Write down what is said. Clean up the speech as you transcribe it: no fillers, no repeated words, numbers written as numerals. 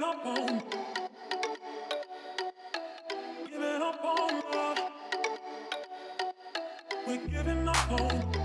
Giving up on love. We're giving up on